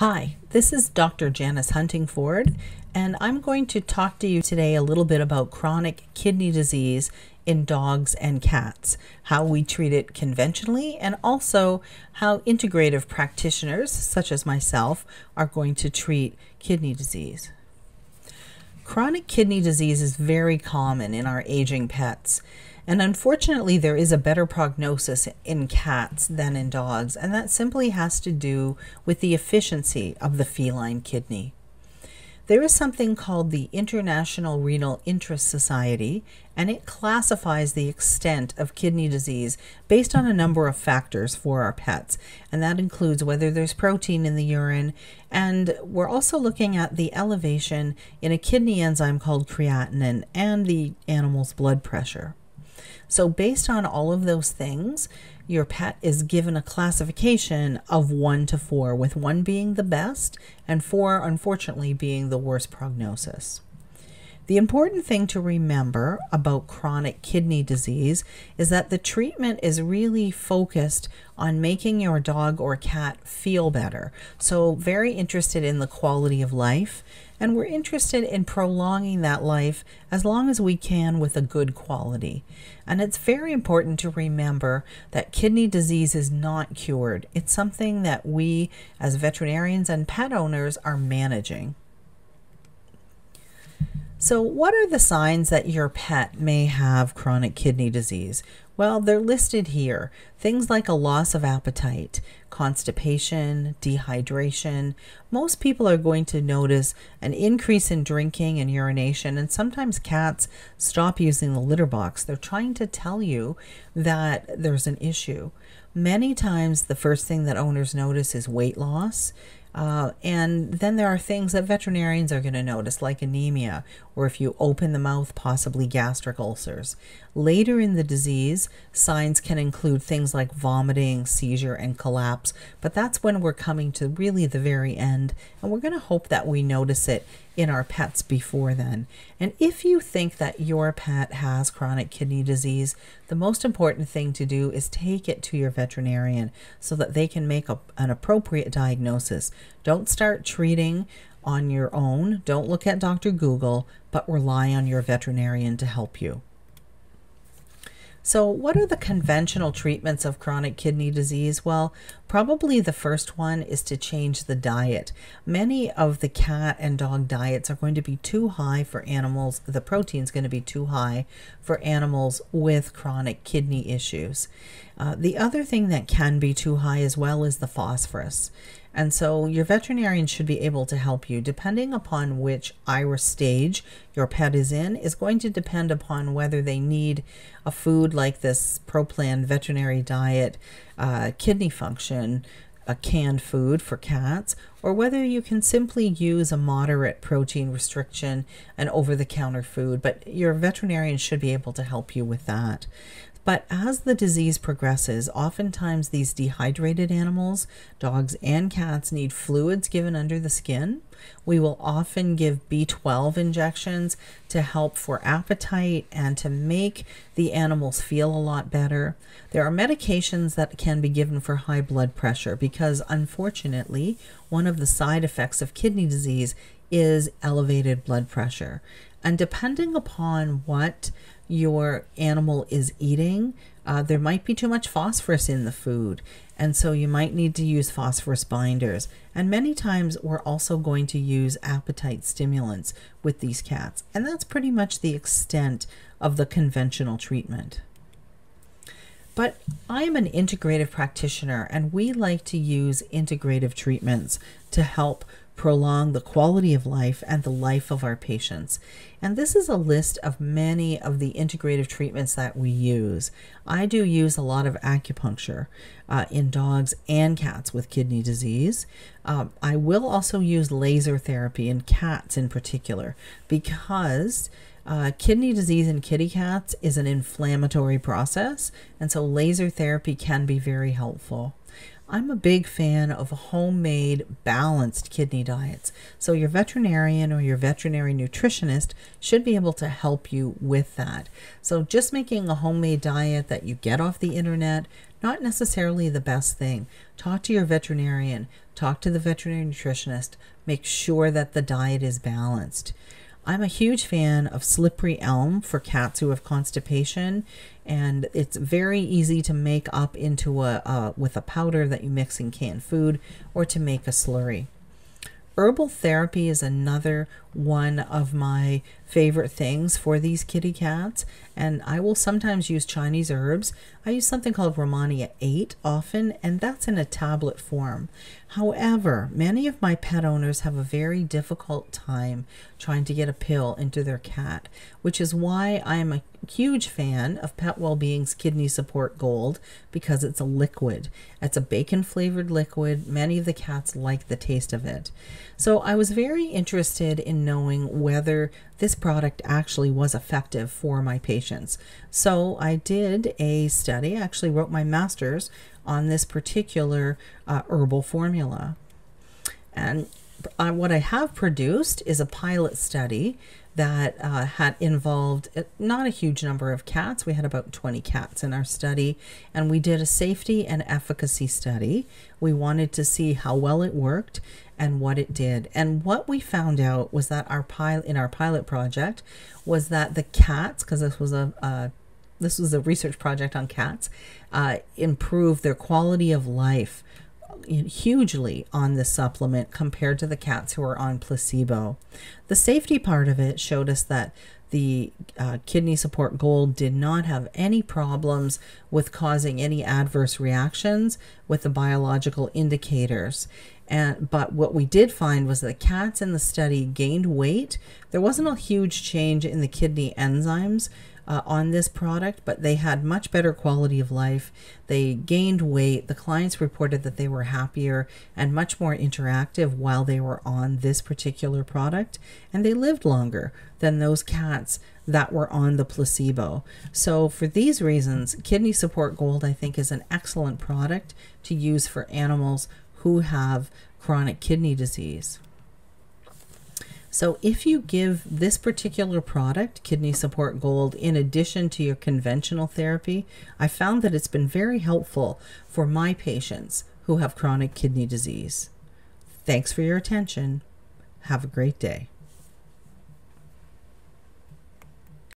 Hi, this is Dr. Janice Huntingford, and I'm going to talk to you today a little bit about chronic kidney disease in dogs and cats, how we treat it conventionally, and also how integrative practitioners, such as myself, are going to treat kidney disease. Chronic kidney disease is very common in our aging pets. And unfortunately, there is a better prognosis in cats than in dogs, and that simply has to do with the efficiency of the feline kidney. There is something called the International Renal Interest Society, and it classifies the extent of kidney disease based on a number of factors for our pets, and that includes whether there's protein in the urine, and we're also looking at the elevation in a kidney enzyme called creatinine and the animal's blood pressure. So based on all of those things, your pet is given a classification of 1 to 4, with 1 being the best and 4, unfortunately, being the worst prognosis. The important thing to remember about chronic kidney disease is that the treatment is really focused on making your dog or cat feel better. So very interested in the quality of life, and we're interested in prolonging that life as long as we can with a good quality. And it's very important to remember that kidney disease is not cured. It's something that we as veterinarians and pet owners are managing. So what are the signs that your pet may have chronic kidney disease? Well, they're listed here. Things like a loss of appetite, constipation, dehydration. Most people are going to notice an increase in drinking and urination, and sometimes cats stop using the litter box. They're trying to tell you that there's an issue. Many times the first thing that owners notice is weight loss. And then there are things that veterinarians are going to notice, like anemia, or if you open the mouth, possibly gastric ulcers. Later in the disease, signs can include things like vomiting, seizure, and collapse, but that's when we're coming to really the very end, and we're going to hope that we notice it in our pets before then. And if you think that your pet has chronic kidney disease, the most important thing to do is take it to your veterinarian so that they can make an appropriate diagnosis. Don't start treating on your own. Don't look at Dr. Google, but rely on your veterinarian to help you. So what are the conventional treatments of chronic kidney disease? Well, probably the first one is to change the diet. Many of the cat and dog diets are going to be too high for animals. The protein is going to be too high for animals with chronic kidney issues. The other thing that can be too high as well is the phosphorus. And so your veterinarian should be able to help you. Depending upon which IRIS stage your pet is in is going to depend upon whether they need a food like this ProPlan veterinary diet, kidney function, a canned food for cats, or whether you can simply use a moderate protein restriction and over-the-counter food. But your veterinarian should be able to help you with that. But as the disease progresses, oftentimes these dehydrated animals, dogs and cats, need fluids given under the skin. We will often give B12 injections to help for appetite and to make the animals feel a lot better. There are medications that can be given for high blood pressure because, unfortunately, one of the side effects of kidney disease is elevated blood pressure. And depending upon what your animal is eating, there might be too much phosphorus in the food, and so you might need to use phosphorus binders. And many times we're also going to use appetite stimulants with these cats, and that's pretty much the extent of the conventional treatment. But I'm an integrative practitioner, and we like to use integrative treatments to help prolong the quality of life and the life of our patients. And this is a list of many of the integrative treatments that we use. I do use a lot of acupuncture in dogs and cats with kidney disease. I will also use laser therapy in cats in particular, because kidney disease in kitty cats is an inflammatory process, and so laser therapy can be very helpful. I'm a big fan of homemade balanced kidney diets. So your veterinarian or your veterinary nutritionist should be able to help you with that. So just making a homemade diet that you get off the internet, not necessarily the best thing. Talk to your veterinarian, talk to the veterinary nutritionist, make sure that the diet is balanced. I'm a huge fan of slippery elm for cats who have constipation, and it's very easy to make up into with a powder that you mix in canned food or to make a slurry. Herbal therapy is another one of my favorite things for these kitty cats, and I will sometimes use Chinese herbs. I use something called Romania 8 often, and that's in a tablet form. However, many of my pet owners have a very difficult time trying to get a pill into their cat, which is why I am a huge fan of Pet Wellbeing's Kidney Support Gold, because it's a liquid. It's a bacon flavored liquid. Many of the cats like the taste of it. So I was very interested in knowing whether this product actually was effective for my patients. So I did a study. I actually wrote my master's on this particular herbal formula. And what I have produced is a pilot study that had involved not a huge number of cats. We had about 20 cats in our study, and we did a safety and efficacy study. We wanted to see how well it worked and what it did. And what we found out was that in our pilot project was that the cats, because this was a research project on cats, improved their quality of life hugely on the supplement compared to the cats who are on placebo. The safety part of it showed us that the Kidney Support Gold did not have any problems with causing any adverse reactions with the biological indicators. But what we did find was that cats in the study gained weight. There wasn't a huge change in the kidney enzymes on this product, but they had much better quality of life. They gained weight. The clients reported that they were happier and much more interactive while they were on this particular product, and they lived longer than those cats that were on the placebo. So for these reasons, Kidney Support Gold, I think, is an excellent product to use for animals who have chronic kidney disease. So if you give this particular product, Kidney Support Gold, in addition to your conventional therapy, I found that it's been very helpful for my patients who have chronic kidney disease. Thanks for your attention. Have a great day.